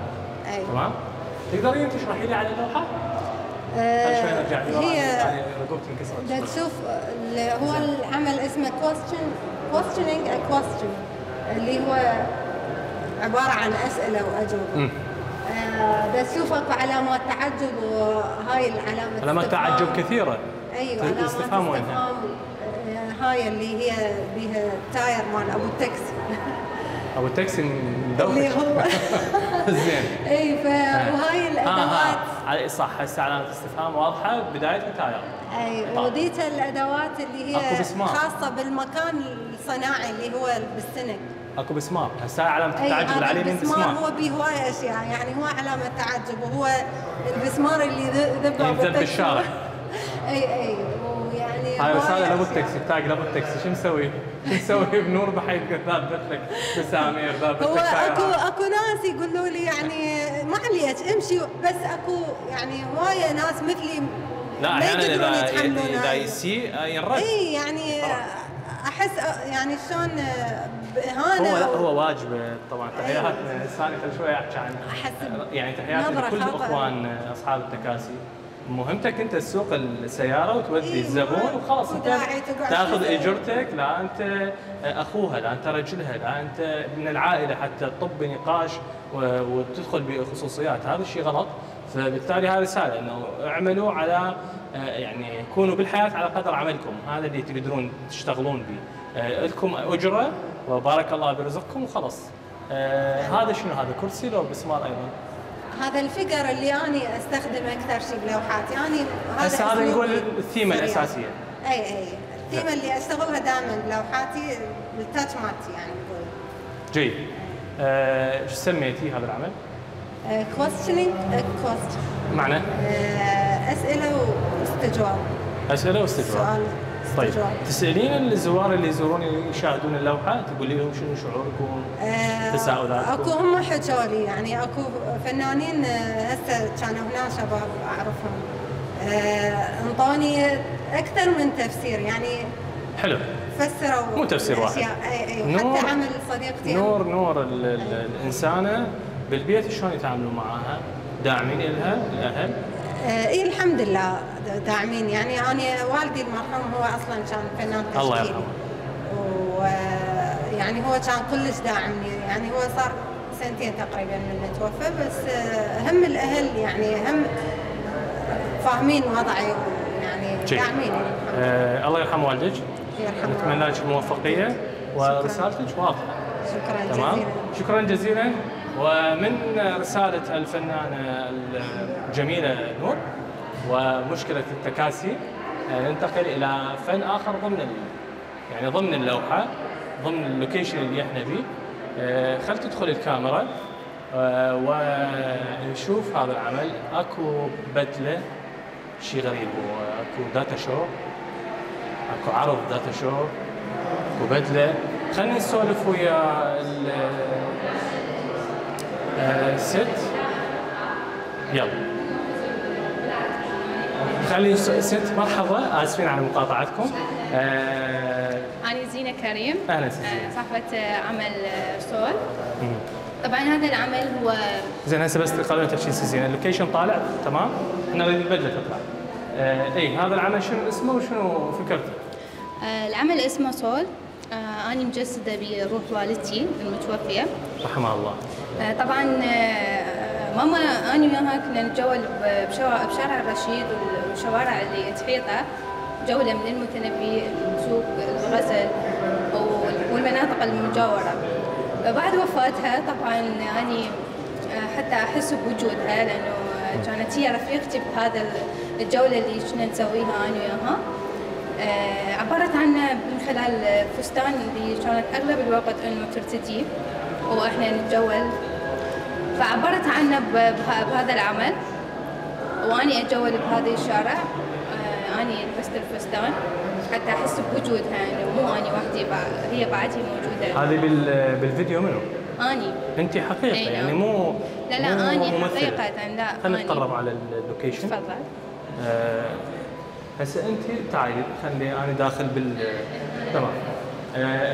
تمام. تقدرين تشرحي لي على اللوحه؟ هي رقبتي انكسرت. تشوف هو العمل اسمه questioning a question، اللي هو عباره عن اسئله واجوبه. بس شوف اكو علامات تعجب، وهاي العلامه علامات تعجب كثيره. ايوه علامات استفهام. هاي اللي هي بيها تاير مال ابو التاكسي. ابو التاكسي مدوخ اللي هو زين. اي وهاي الادوات. صح هسه علامه استفهام واضحه بدايه التاير. اي وذيك الادوات اللي هي خاصه بالمكان الصناعي اللي هو بالسنك. اكو بسمار هسه علامه التعجب عليه من بسمار. هو بهواي اشياء، يعني هو علامه تعجب وهو البسمار اللي ذب بالشارع. اي ويعني هاي رساله لابو التاكسي، تاج لابو التاكسي. شو مسوي؟ شو مسوي بنور بحيث ذابت لك مسامير ذابت لك. هو اكو ناس يقولوا لي يعني ما عليك امشي، بس اكو يعني هوايه ناس مثلي لا ما يقدرون يتحملون. اذا يسيء ينرد. اي يعني احس يعني شلون باهانه. هو واجبه طبعا. تحياتنا لساني خل شوي احكي عنه. يعني تحياتنا لكل اخوان اصحاب التكاسي. مهمتك انت تسوق السياره وتودي الزبون وخلاص، انت تاخذ اجرتك. لا انت اخوها، لا انت رجلها، لا انت من العائله حتى تطب نقاش وتدخل بخصوصيات. هذا الشيء غلط. فبالتالي هذه رساله انه اعملوا على يعني كونوا بالحياه على قدر عملكم، هذا اللي تقدرون تشتغلون به. لكم اجره وبارك الله برزقكم وخلص. هذا شنو هذا؟ كرسي لو بسمار ايضا؟ هذا الفقر اللي انا استخدمه اكثر شيء بلوحاتي، يعني هذا نقول الثيمه الاساسيه. اي الثيمه اللي اشتغلها دائما بلوحاتي التاتش مالتي، يعني نقول. جيد. ايش سميتي هذا العمل؟ questioning question. معنى؟ اسئله واستجواب. اسئله واستجواب. سؤال. طيب تسالين الزوار اللي يزورون يشاهدون اللوحه، تقولي لهم شنو شعوركم؟ تساؤلاتكم؟ اكو هم حكوا لي، يعني اكو فنانين هسه كانوا هنا شباب اعرفهم انطوني اكثر من تفسير، يعني حلو فسروا مو تفسير واحد. اي حتى عمل صديقتي نور الانسانه بالبيت شلون يتعاملون معاها؟ داعمين لها الاهل؟ اي الحمد لله داعمين، يعني انا والدي المرحوم هو اصلا كان فنان تشكيلي. الله يرحمه. ويعني هو كان كلش داعمني، يعني هو صار سنتين تقريبا من توفى، بس هم الاهل يعني هم فاهمين وضعي ويعني داعمين. الله يرحم والدك. يرحمه. نتمنى لك الموفقيه ورسالتك واضحه. شكرا جزيلا. تمام؟ شكرا جزيلا. ومن رسالة الفنانة الجميلة نور ومشكلة التكاسي ننتقل إلى فن آخر ضمن يعني ضمن اللوحة، ضمن اللوكيشن اللي احنا بيه. خل تدخل الكاميرا ونشوف هذا العمل. اكو بدلة شيء غريب، واكو داتا شو، اكو عرض داتا شو، اكو بدلة. خلينا نسولف ويا ست. يلا خلي ست. مرحبا، اسفين على مقاطعتكم. انا زينه كريم، اهلا صاحبه عمل سول. طبعا هذا العمل هو زين. هسه بس قبل تحكي زينه اللوكيشن طالع تمام، احنا نريد البدله تطلع. اي هذا العمل شنو اسمه وشنو فكرته؟ العمل اسمه سول. أنا مجسدة بروح والدتي المتوفية رحمها الله. طبعاً ماما أنا وياها كنا نتجول بشارع الرشيد والشوارع اللي تحيطها، جولة من المتنبي، السوق، الغزل والمناطق المجاورة. بعد وفاتها طبعاً أنا حتى أحس بوجودها، لأنه كانت هي رفيقتي بهذا الجولة اللي كنا نسويها أنا وياها. عبرت عنها من خلال فستان اللي كانت اغلب الوقت انه ترتديه واحنا نتجول، فعبرت عنها بهذا العمل. واني اتجول بهذه الشارع اني لبست الفستان حتى احس بوجودها، انه مو اني وحدي، هي بعدي موجوده. هذه بالفيديو منو؟ اني. انت حقيقه يعني مو لا اني حقيقه. لا خلينا نتقرب على اللوكيشن. تفضل. هسه انت تعالي خلي انا داخل بال تمام.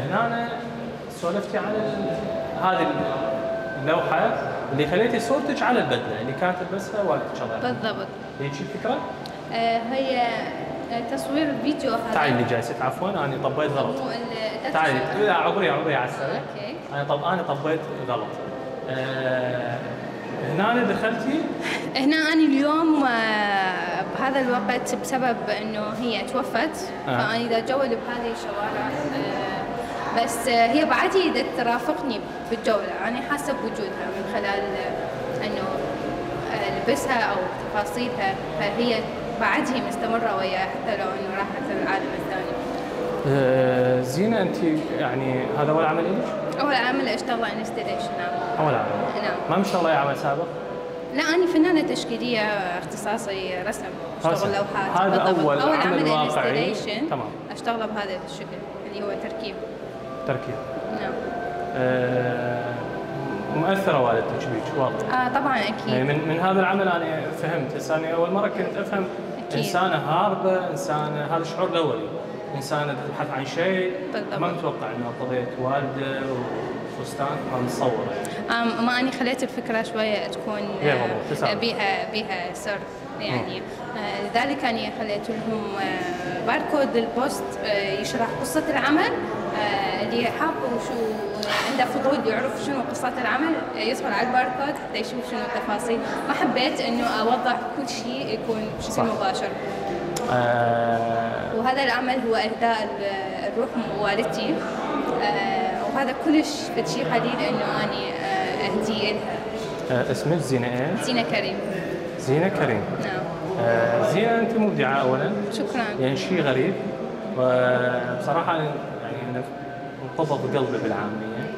هنا أنا سولفتي على هذه اللوحه اللي خليتي صورتك على البدله اللي كانت تلبسها والدتك الله يرحمها. بالضبط. هيك الفكره؟ هي تصوير فيديو هذا. تعالي جايسه عفوا انا طبيت غلط. تعالي لا عبري على السنه. اوكي. انا طبيت غلط. هنا أنا دخلتي؟ هنا أنا اليوم بهذا الوقت بسبب إنه هي توفت فأنا إذا أتجول بهذه الشوارع بس هي بعدي إذا ترافقني بالجولة أنا حاسة بوجودها من خلال إنه لبسها أو تفاصيلها فهي بعدي مستمرة وياها حتى لو إنه راحت للعالم الثاني. زينة أنت يعني هذا أول عمل إلك؟ أول عمل أشتغل انستليشن. نعم. أول عمل؟ نعم. ما مشتغلة أي عمل سابق؟ لا أنا فنانة تشكيلية اختصاصي رسم أشتغل لوحات. هذا أول عمل واقعي. تمام. أشتغله بهذا الشكل اللي هو تركيب. تركيب. نعم. مؤثرة والدتك بيك واضح. طبعا أكيد. يعني من هذا العمل أنا فهمت هسه أنا أول مرة كنت أفهم أكيد. إنسانة هاربة، إنسانة هذا الشعور الأولي. إنسانة تبحث عن شيء ما متوقع إنه قضية والدة وفستان ما متصورة يعني. ما أنا خليت الفكرة شوية تكون بيها سر يعني لذلك أنا خليت لهم باركود البوست يشرح قصة العمل اللي حاب وشو عنده فضول يعرف شنو قصة العمل يدخل على الباركود حتى يشوف شنو التفاصيل ما حبيت إنه أوضح كل شيء يكون بشكل مباشر. وهذا العمل هو اهداء الروح والدتي وهذا كلش شيء قليل انه اني اهدي لها. اسمك زينه ايش؟ زينه كريم. زينه كريم. نعم. زينه انت مبدعه اولا. شكرا. يعني شيء غريب وبصراحه يعني انقبض قلبي بالعاميه.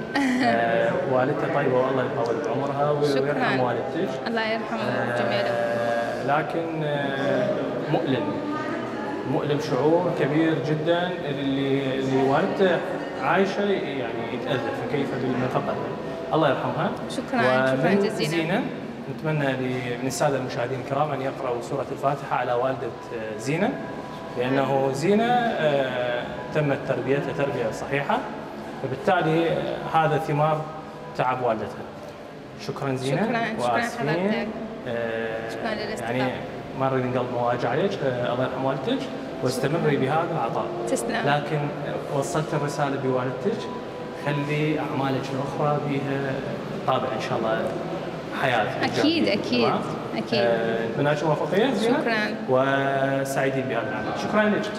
والدتي طيبه والله يطول بعمرها ويرحم والدتك. الله يرحمه جميعا. لكن مؤلم شعور كبير جدا اللي والدته عايشه يعني يتاذى فكيف بما فقد. الله يرحمها. شكرا. شكرا جزيلا. زينه نتمنى من الساده المشاهدين الكرام ان يقراوا سوره الفاتحه على والده زينه لانه زينه تمت تربيتها تربيه صحيحه فبالتالي هذا ثمار تعب والدتها. شكرا زينه. شكرا حضرتك. شكرا للاستضافه. يعني ما نريد نقلب مواجع عليك. الله يرحم والدتك واستمري بهذا العطاء. تسلم. لكن وصلت الرساله بوالدتك خلي اعمالك الاخرى بها طابع ان شاء الله حياتك. اكيد اكيد اكيد. اتمنى لك الموفقيه زينه. شكرا. وسعيدين بهذا العمل. شكرا لك.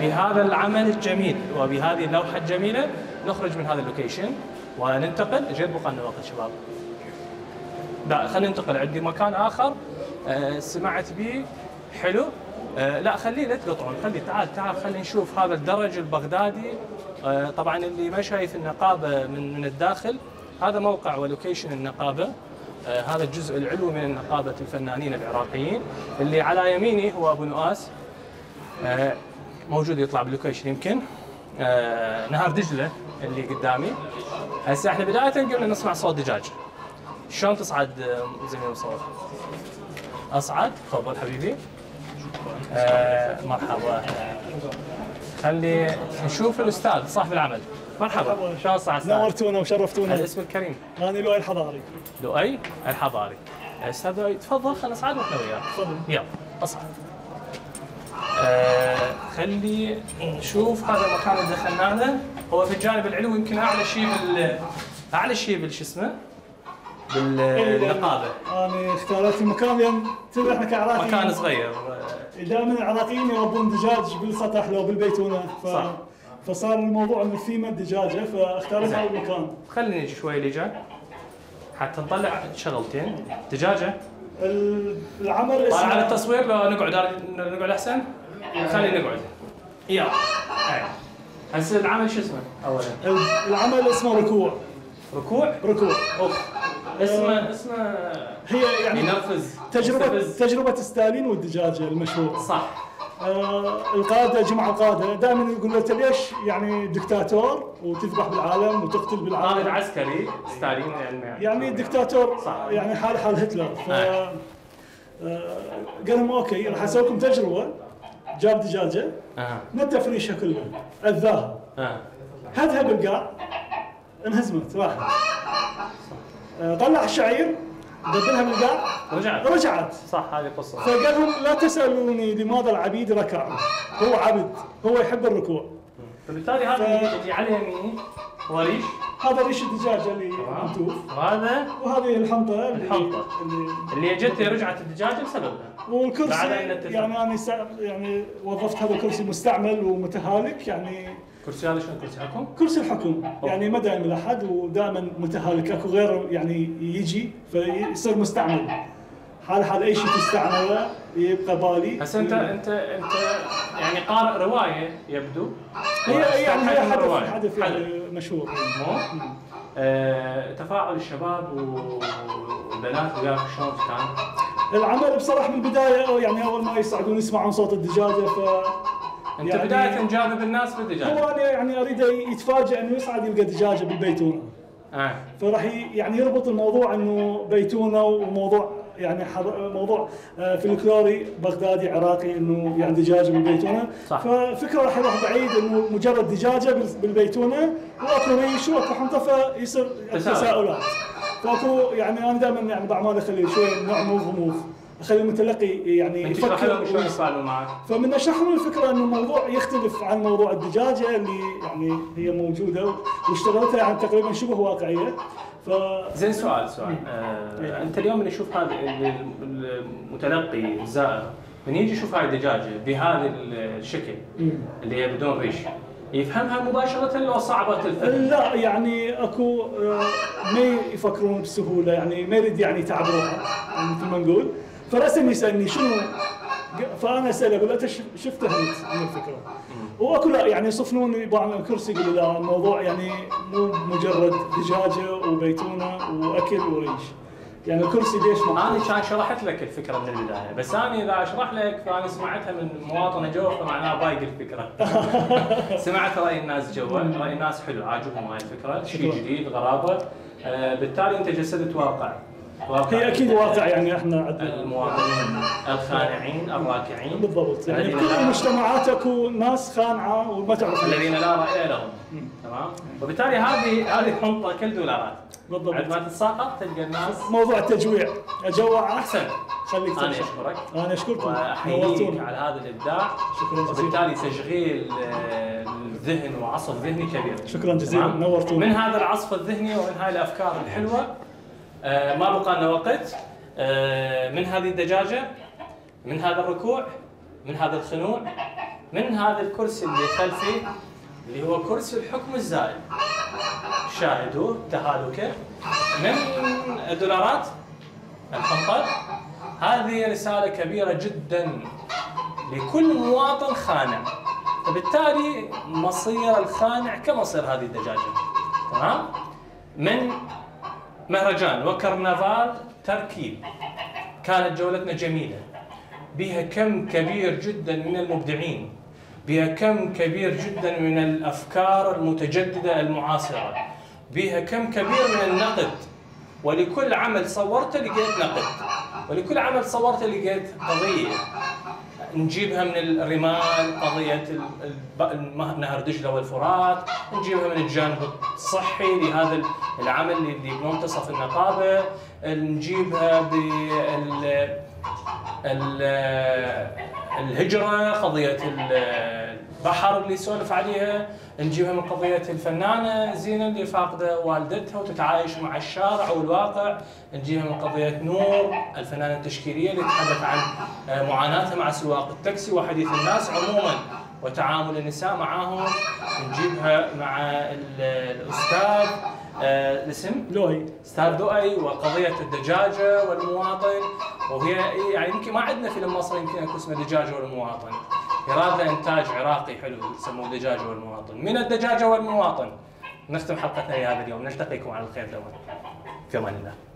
بهذا العمل الجميل وبهذه اللوحه الجميله نخرج من هذا اللوكيشن وننتقل. جد بقى لنا وقت شباب. لا خلينا ننتقل عندي مكان اخر سمعت به حلو. لا خليه لا تقطعون خليه تعال خلينا نشوف هذا الدرج البغدادي. طبعا اللي ما شايف النقابه من الداخل هذا موقع ولوكيشن النقابه. هذا الجزء العلوي من نقابه الفنانين العراقيين اللي على يميني هو ابو نؤاس. موجود يطلع باللوكيشن يمكن. نهر دجله اللي قدامي. هسه احنا بدايه قبل نسمع صوت دجاج. شلون تصعد زميل المصور؟ اصعد تفضل حبيبي. مرحبا. خلي نشوف الاستاذ صاحب العمل. مرحبا شلون صعدت؟ نورتونا وشرفتونا. الاسم الكريم؟ انا لؤي الحضاري. لؤي الحضاري. استاذ لؤي تفضل خلينا نصعد واحنا وياك. تفضل يلا اصعد. خلي نشوف هذا المكان اللي دخلنا له هو في الجانب العلوي يمكن اعلى شيء شو اسمه؟ بالنقابه. انا اختارت المكان لان تدري احنا كعراقيين مكان صغير دائما العراقيين يربون دجاج بالسطح لو بالبيتونه صح. فصار الموضوع ان الثيمه الدجاجه فاختارت هذا المكان. خليني نجي شوي لجا حتى نطلع شغلتين دجاجه. العمل طالع على التصوير لو نقعد احسن. خلينا نقعد يلا. هسه العمل شو اسمه اولا؟ العمل اسمه ركوع. ركوع؟ ركوع. اوف اسمه هي يعني ينفذ تجربة ستالين والدجاجة المشهورة صح. القادة جمع القادة دائما يقول له ليش يعني دكتاتور وتذبح بالعالم وتقتل بالعالم. قائد عسكري ستالين يعني دكتاتور صح. يعني حال هتلر قال لهم اوكي راح اسوي لكم تجربه. جاب دجاجه من التفريشه كلها اذاها هدها بالقاع انهزمت راحت. طلع الشعير بدلها بالقاع رجعت. صح هذه قصه. فقال لهم لا تسالوني لماذا العبيد ركعوا، هو عبد هو يحب الركوع. فبالتالي هذا اللي عليها مين؟ هو ريش؟ هذا ريش الدجاجه اللي ملتوف، وهذا وهذه الحنطه اللي اجت رجعت الدجاجه بسببها. والكرسي يعني انا يعني وظفت هذا الكرسي مستعمل ومتهالك، يعني كرسي هذا شلون كرسي الحكم؟ كرسي الحكم يعني ما دائم لحد ودائما متهالك، اكو غيره يعني يجي فيصير مستعمل حال اي شيء تستعمله يبقى بالي. هسه انت يعني قارئ روايه يبدو. هي يعني حدث يعني مشهور. تفاعل الشباب والبنات وياك شلون كان؟ العمل بصراحه من البدايه يعني اول ما يصعدون يسمعون صوت الدجاجه ف انت يعني بدايه جاذب الناس بالدجاجه. هو انا يعني اريد يتفاجئ انه يصعد يلقى دجاجه بالبيتونه. فراح يعني يربط الموضوع انه بيتونه وموضوع يعني موضوع فلكلوري بغدادي عراقي انه يعني دجاجه بالبيتونه. ففكره راح يروح بعيد انه مجرد دجاجه بالبيتونه واكو ريش واكو حنطه فيصير تساؤلات. فاكو يعني انا دائما يعني باعمالي اخلي شويه نوع من الغموض، اخلي المتلقي يعني يفكر شلون يتفاعلوا معك. فمن اشرح له الفكره انه الموضوع يختلف عن موضوع الدجاجه اللي يعني هي موجوده واشتغلتها يعني تقريبا شبه واقعيه. زين سؤال انت اليوم اللي يشوف هذا المتلقي الزائر من يجي يشوف هاي الدجاجه بهذا الشكل اللي هي بدون ريش يفهمها مباشره لو صعبت الفهم؟ لا يعني اكو ما يفكرون بسهوله، يعني ما يريد يعني تعبروها مثل ما نقول. فرسم يسالني شنو، فانا اساله اقول انت شفت من الفكره. واكو لا يعني يصفنوني بعض الكرسي يقولوا لا الموضوع يعني مو مجرد دجاجه وبيتونه واكل وريش، يعني الكرسي ليش ما انا كان شرحت لك الفكره من البدايه، بس انا اذا اشرح لك فانا سمعتها من مواطنه جوا فمعناها بايق الفكره. سمعت راي الناس جوا، راي الناس حلو عاجبهم هاي الفكره، شيء جديد غرابه. بالتالي انت جسدت واقع هي اكيد واقع يعني احنا عندنا المواطنين الخانعين الراكعين بالضبط. يعني بكل المجتمعات اكو ناس خانعه وما تعرف الذين لا راي لهم. تمام. وبالتالي هذه حنطه كل دولارات بالضبط. عندما تتساقط تلقى الناس موضوع التجويع اجوع احسن. خليك انا اشكرك. انا اشكركم واحييك على هذا الابداع. شكرا جزيلا. وبالتالي تشغيل الذهن وعصف ذهني كبير. شكرا جزيلا نورتونا. من هذا العصف الذهني ومن هاي الافكار الحلوه ما بقى لنا وقت. من هذه الدجاجه، من هذا الركوع، من هذا الخنوع، من هذا الكرسي اللي خلفي اللي هو كرسي الحكم الزائد شاهدوه تهالكه، من الدولارات الحنطه. هذه رساله كبيره جدا لكل مواطن خانع، فبالتالي مصير الخانع كمصير هذه الدجاجه. تمام. من مهرجان وكرنفال تركيب كانت جولتنا جميلة، بها كم كبير جدا من المبدعين، بها كم كبير جدا من الأفكار المتجددة المعاصرة، بها كم كبير من النقد، ولكل عمل صورته لقيت نقد، ولكل عمل صورته لقيت قضية نجيبها من الرمال، قضية نهر دجلة والفرات، نجيبها من الجانب الصحي لهذا العمل اللي بمنتصف النقابة، نجيبها بالهجرة، قضية البحر اللي سولف عليها، نجيبها من قضية الفنانة زينة اللي فاقدة والدتها وتتعايش مع الشارع والواقع، نجيبها من قضية نور الفنانة التشكيلية اللي تحدث عن معاناتها مع سواق التاكسي وحديث الناس عموما وتعامل النساء معاهم، نجيبها مع الأستاذ الاسم لؤي، أستاذ لؤي، وقضية الدجاجة والمواطن. وهي يعني يمكن ما عندنا فيلم مصري يمكن اكو اسمه الدجاجة والمواطن، إرادة إنتاج عراقي حلو يسموه الدجاجة والمواطن. من الدجاجة والمواطن نختم حلقتنا لهذا اليوم، نلتقيكم على الخير دوما في أمان الله.